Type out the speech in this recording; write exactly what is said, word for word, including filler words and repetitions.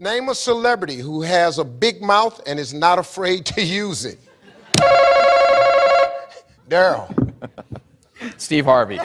Name a celebrity who has a big mouth and is not afraid to use it. Daryl. Steve Harvey.